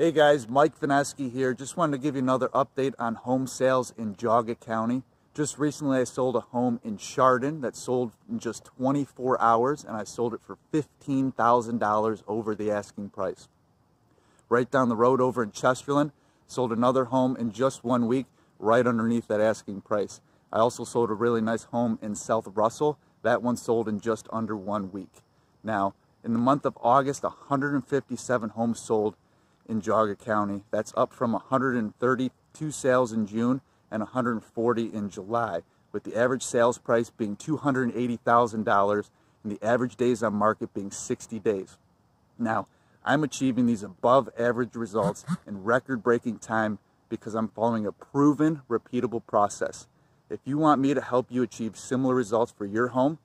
Hey guys, Mike Venesky here. Just wanted to give you another update on home sales in Geauga County. Just recently I sold a home in Chardon that sold in just 24 hours and I sold it for $15,000 over the asking price. Right down the road over in Chesterland, sold another home in just 1 week right underneath that asking price. I also sold a really nice home in South Russell. That one sold in just under 1 week. Now, in the month of August, 157 homes sold in Geauga County. That's up from 132 sales in June and 140 in July, with the average sales price being $280,000 and the average days on market being 60 days. Now, I'm achieving these above average results in record-breaking time because I'm following a proven, repeatable process. If you want me to help you achieve similar results for your home,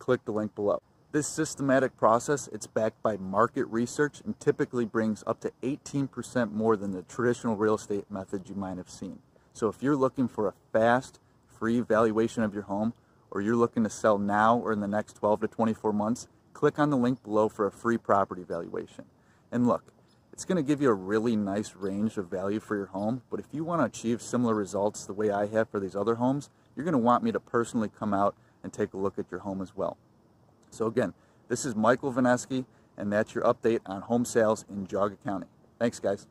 click the link below. This systematic process, it's backed by market research and typically brings up to 18% more than the traditional real estate method you might have seen. So if you're looking for a fast, free valuation of your home, or you're looking to sell now or in the next 12 to 24 months, click on the link below for a free property valuation. And look, it's going to give you a really nice range of value for your home, but if you want to achieve similar results the way I have for these other homes, you're going to want me to personally come out and take a look at your home as well. So again, this is Michael Venesky, and that's your update on home sales in Geauga County. Thanks, guys.